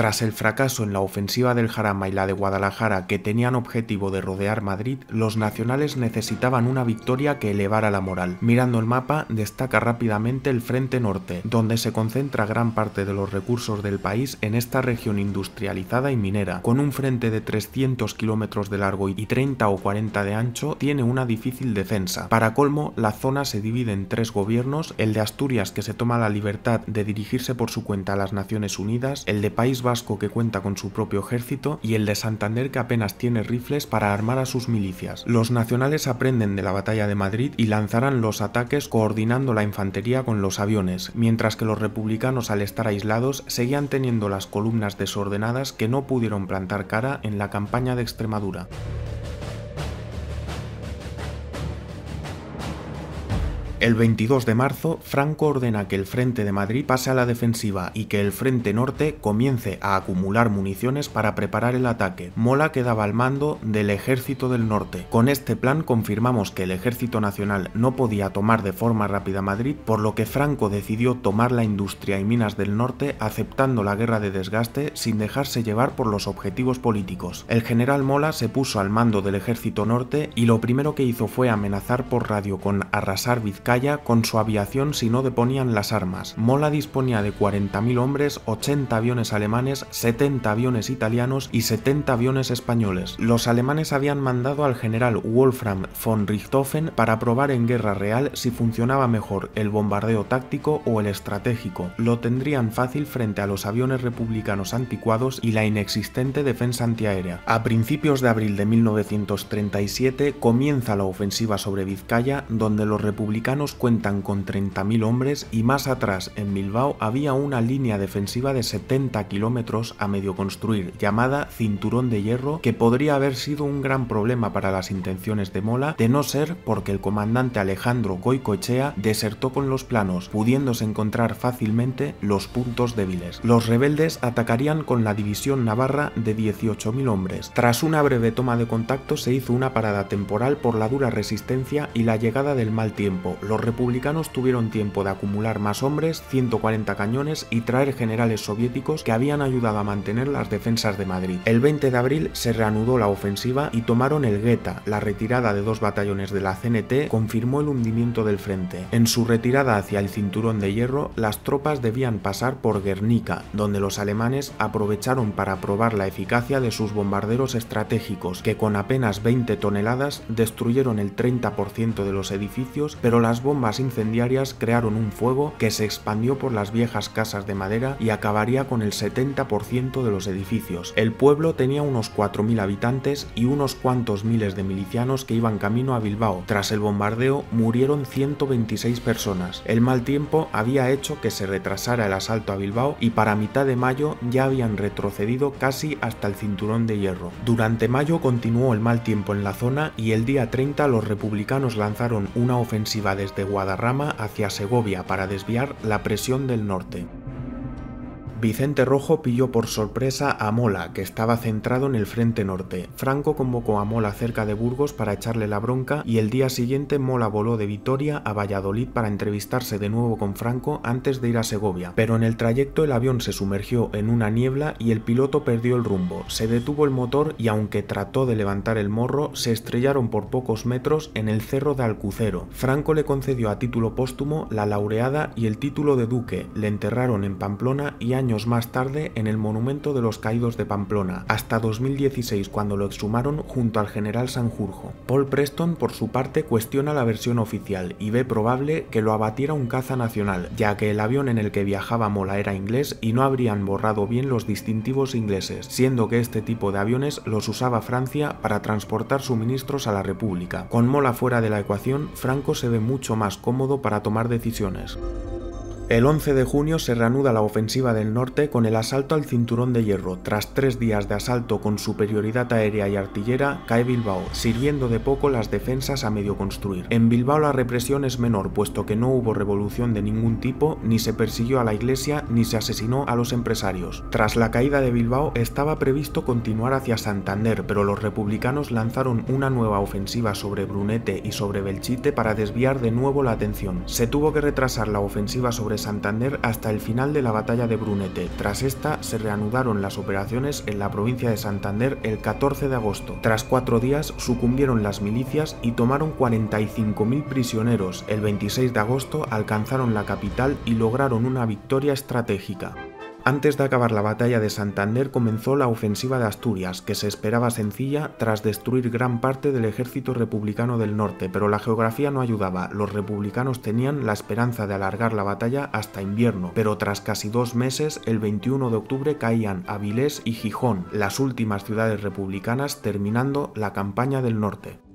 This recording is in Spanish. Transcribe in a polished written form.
Tras el fracaso en la ofensiva del Jarama y la de Guadalajara, que tenían objetivo de rodear Madrid, los nacionales necesitaban una victoria que elevara la moral. Mirando el mapa, destaca rápidamente el Frente Norte, donde se concentra gran parte de los recursos del país en esta región industrializada y minera. Con un frente de 300 kilómetros de largo y 30 o 40 de ancho, tiene una difícil defensa. Para colmo, la zona se divide en tres gobiernos: el de Asturias, que se toma la libertad de dirigirse por su cuenta a las Naciones Unidas, el de País Vasco, que cuenta con su propio ejército, y el de Santander, que apenas tiene rifles para armar a sus milicias. Los nacionales aprenden de la batalla de Madrid y lanzarán los ataques coordinando la infantería con los aviones, mientras que los republicanos, al estar aislados, seguían teniendo las columnas desordenadas que no pudieron plantar cara en la campaña de Extremadura. El 22 de marzo, Franco ordena que el Frente de Madrid pase a la defensiva y que el Frente Norte comience a acumular municiones para preparar el ataque. Mola quedaba al mando del Ejército del Norte. Con este plan confirmamos que el Ejército Nacional no podía tomar de forma rápida Madrid, por lo que Franco decidió tomar la industria y minas del norte, aceptando la guerra de desgaste sin dejarse llevar por los objetivos políticos. El general Mola se puso al mando del Ejército Norte y lo primero que hizo fue amenazar por radio con arrasar Vizcaya con su aviación si no deponían las armas. Mola disponía de 40.000 hombres, 80 aviones alemanes, 70 aviones italianos y 70 aviones españoles. Los alemanes habían mandado al general Wolfram von Richthofen para probar en guerra real si funcionaba mejor el bombardeo táctico o el estratégico. Lo tendrían fácil frente a los aviones republicanos anticuados y la inexistente defensa antiaérea. A principios de abril de 1937 comienza la ofensiva sobre Vizcaya, donde los republicanos cuentan con 30.000 hombres y más atrás, en Bilbao, había una línea defensiva de 70 kilómetros a medio construir, llamada Cinturón de Hierro, que podría haber sido un gran problema para las intenciones de Mola, de no ser porque el comandante Alejandro Goicochea desertó con los planos, pudiéndose encontrar fácilmente los puntos débiles. Los rebeldes atacarían con la División Navarra de 18.000 hombres. Tras una breve toma de contacto se hizo una parada temporal por la dura resistencia y la llegada del mal tiempo. Los republicanos tuvieron tiempo de acumular más hombres, 140 cañones y traer generales soviéticos que habían ayudado a mantener las defensas de Madrid. El 20 de abril se reanudó la ofensiva y tomaron el Guetta. La retirada de dos batallones de la CNT confirmó el hundimiento del frente. En su retirada hacia el Cinturón de Hierro, las tropas debían pasar por Guernica, donde los alemanes aprovecharon para probar la eficacia de sus bombarderos estratégicos, que con apenas 20 toneladas destruyeron el 30% de los edificios, pero las bombas incendiarias crearon un fuego que se expandió por las viejas casas de madera y acabaría con el 70% de los edificios. El pueblo tenía unos 4.000 habitantes y unos cuantos miles de milicianos que iban camino a Bilbao. Tras el bombardeo murieron 126 personas. El mal tiempo había hecho que se retrasara el asalto a Bilbao y para mitad de mayo ya habían retrocedido casi hasta el Cinturón de Hierro. Durante mayo continuó el mal tiempo en la zona y el día 30 los republicanos lanzaron una ofensiva desde Guadarrama hacia Segovia para desviar la presión del norte. Vicente Rojo pilló por sorpresa a Mola, que estaba centrado en el Frente Norte. Franco convocó a Mola cerca de Burgos para echarle la bronca y el día siguiente Mola voló de Vitoria a Valladolid para entrevistarse de nuevo con Franco antes de ir a Segovia. Pero en el trayecto el avión se sumergió en una niebla y el piloto perdió el rumbo. Se detuvo el motor y aunque trató de levantar el morro, se estrellaron por pocos metros en el cerro de Alcucero. Franco le concedió a título póstumo la laureada y el título de duque. Le enterraron en Pamplona y años más tarde en el Monumento de los Caídos de Pamplona, hasta 2016 cuando lo exhumaron junto al general Sanjurjo. Paul Preston, por su parte, cuestiona la versión oficial y ve probable que lo abatiera un caza nacional, ya que el avión en el que viajaba Mola era inglés y no habrían borrado bien los distintivos ingleses, siendo que este tipo de aviones los usaba Francia para transportar suministros a la República. Con Mola fuera de la ecuación, Franco se ve mucho más cómodo para tomar decisiones. El 11 de junio se reanuda la ofensiva del norte con el asalto al Cinturón de Hierro. Tras 3 días de asalto con superioridad aérea y artillera, cae Bilbao, sirviendo de poco las defensas a medio construir. En Bilbao la represión es menor, puesto que no hubo revolución de ningún tipo, ni se persiguió a la iglesia, ni se asesinó a los empresarios. Tras la caída de Bilbao estaba previsto continuar hacia Santander, pero los republicanos lanzaron una nueva ofensiva sobre Brunete y sobre Belchite para desviar de nuevo la atención. Se tuvo que retrasar la ofensiva sobre Santander hasta el final de la batalla de Brunete. Tras esta, se reanudaron las operaciones en la provincia de Santander el 14 de agosto. Tras 4 días, sucumbieron las milicias y tomaron 45.000 prisioneros. El 26 de agosto alcanzaron la capital y lograron una victoria estratégica. Antes de acabar la batalla de Santander comenzó la ofensiva de Asturias, que se esperaba sencilla tras destruir gran parte del ejército republicano del norte, pero la geografía no ayudaba. Los republicanos tenían la esperanza de alargar la batalla hasta invierno, pero tras casi 2 meses, el 21 de octubre caían Avilés y Gijón, las últimas ciudades republicanas, terminando la campaña del norte.